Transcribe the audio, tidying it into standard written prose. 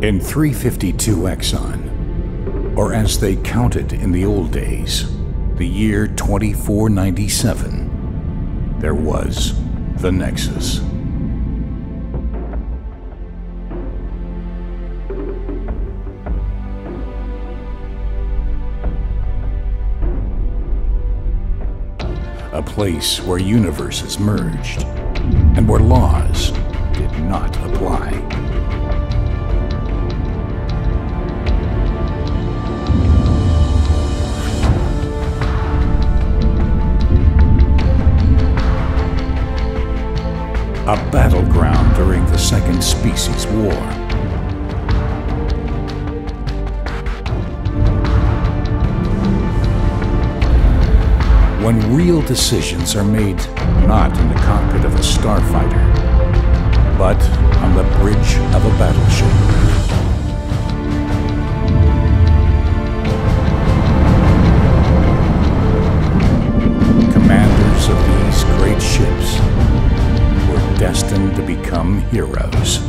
In 352 Exon, or as they counted in the old days, the year 2497, there was the Nexus. A place where universes merged and where laws did not apply. A battleground during the Second Species War. When real decisions are made not in the cockpit of a starfighter, but on the bridge of a battleship. Commanders of these great ships were destined to become heroes.